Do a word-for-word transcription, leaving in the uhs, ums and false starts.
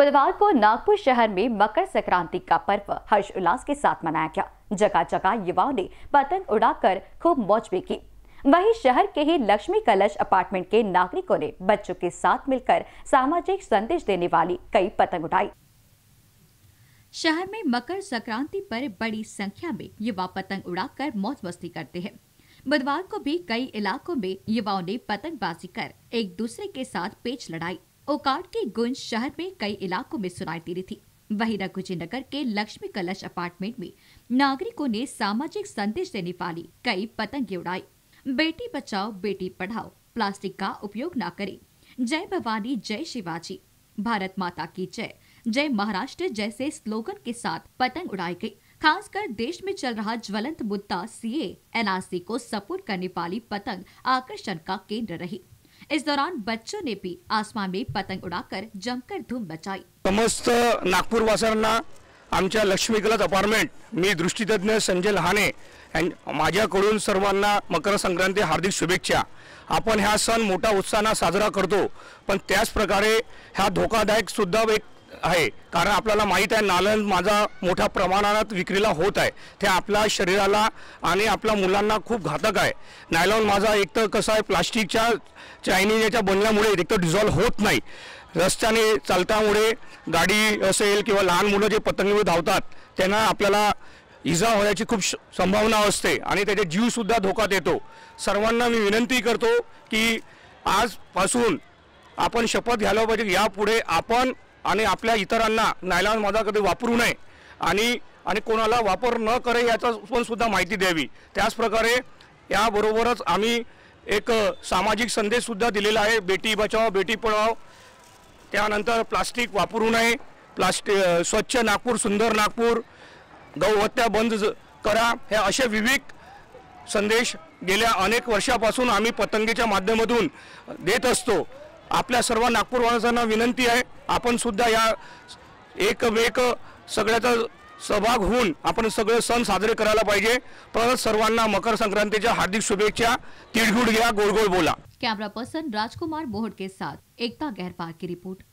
बुधवार को नागपुर शहर में मकर संक्रांति का पर्व हर्ष उल्लास के साथ मनाया गया। जगह जगह युवाओं ने पतंग उड़ाकर खूब मौज भी की। वहीं शहर के ही लक्ष्मी कलश अपार्टमेंट के नागरिकों ने बच्चों के साथ मिलकर सामाजिक संदेश देने वाली कई पतंग उड़ाई। शहर में मकर संक्रांति पर बड़ी संख्या में युवा पतंग उड़ाकर मौज मस्ती करते हैं। बुधवार को भी कई इलाकों में युवाओं ने पतंगबाजी कर एक दूसरे के साथ पेच लड़ाई। ओकाट की गूंज शहर में कई इलाकों में सुनाई दे रही थी। वहीं रघुजी नगर के लक्ष्मी कलश अपार्टमेंट में नागरिकों ने सामाजिक संदेश देने वाली कई पतंगे उड़ाई। बेटी बचाओ बेटी पढ़ाओ, प्लास्टिक का उपयोग ना करें, जय भवानी जय शिवाजी, भारत माता की जय, जय महाराष्ट्र जैसे स्लोगन के साथ पतंग उड़ाई गई। खासकर देश में चल रहा ज्वलंत मुद्दा सीए एनआरसी को सपोर्ट करने वाली पतंग आकर्षण का केंद्र रही। इस दौरान बच्चों ने भी आसमान में पतंग उड़ाकर जमकर धूम मचाई। समस्त नागपुर वासियांना आमच्या लक्ष्मीकलश अपार्टमेंट मी दृष्टितज्ञ संजय लहाने माझ्याकडून सर्वांना मकर संक्रांति हार्दिक शुभेच्छा। आपण हा सण मोठा उत्साहाने साजरा करतो, पण त्याच प्रकारे हा धोकादायक सुद्धा एक आहे, कारण आपल्याला माहित आहे नालन माझा मोठ्या प्रमाणात विक्रीला होत आहे, ते आपल्या शरीराला आणि आपल्या मुलांना खूप घातक आहे। नायलॉन माझा एक तर कसं आहे प्लास्टिकच्या चायनीजच्या बनल्यामुळे एक तर डिझॉल्व होत नाही, रस्त्याने चालतामुळे गाडी असेल किंवा लहान मुलं जे पतंगीवर धावतात त्यांना आपल्याला इजा होण्याची खूप संभावना असते आणि त्याचे जीव सुद्धा धोका देतो। सर्वांना मी विनंती करतो की आजपासून आपण शपथ घ्यायला पाहिजे, यापुढे आपण आणि आपल्या इतरांना नायलॉन माझा कधी वापरू नये आणि आणि कोणाला वापर न करे याचा पण सुद्धा माहिती द्यावी। त्याच प्रकारे याबरोबरच आम्ही एक सामाजिक संदेश सुद्धा दिलेला आहे, बेटी बचाओ बेटी पढाओ, त्यानंतर प्लास्टिक वापरू नये, प्लास्टिक स्वच्छ नागपूर सुंदर नागपूर, गौहत्या बंद करा, हे असे विविध संदेश गेल्या अनेक वर्षापासून आम्ही पतंगेच्या माध्यमातून देत असतो। आपल्या सर्व नागपूरवासियांना विनंती आहे, आपण सुद्धा या एक एक सगळ्याचा सहभाग होऊन आपण सगळे सण साजरे करायला पाहिजे। परत सर्वांना मकर संक्रांतीच्या हार्दिक शुभेच्छा। तिळगुळ घ्या, गोडगोड बोला। कैमरा पर्सन राजकुमार मोहड़ के साथ एकता गहरवार की रिपोर्ट।